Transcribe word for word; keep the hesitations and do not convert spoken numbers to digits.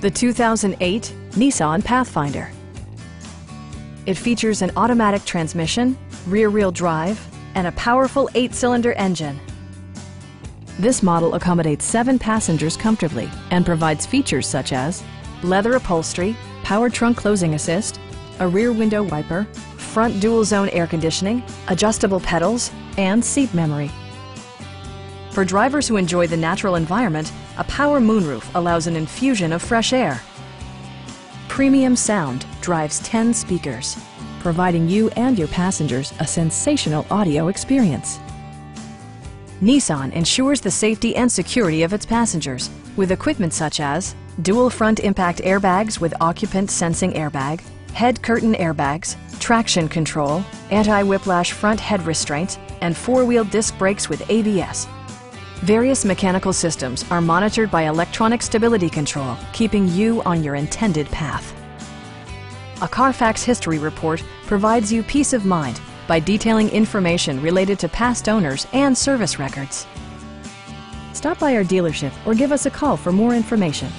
The two thousand eight Nissan Pathfinder. It features an automatic transmission, rear-wheel drive, and a powerful eight-cylinder engine. This model accommodates seven passengers comfortably and provides features such as leather upholstery, power trunk closing assist, a rear window wiper, front dual-zone air conditioning, adjustable pedals, and seat memory. For drivers who enjoy the natural environment, a power moonroof allows an infusion of fresh air. Premium sound drives ten speakers, providing you and your passengers a sensational audio experience. Nissan ensures the safety and security of its passengers with equipment such as dual front impact airbags with occupant sensing airbag, head curtain airbags, traction control, anti-whiplash front head restraints, and four-wheel disc brakes with A B S. Various mechanical systems are monitored by electronic stability control, keeping you on your intended path. A Carfax history report provides you peace of mind by detailing information related to past owners and service records. Stop by our dealership or give us a call for more information.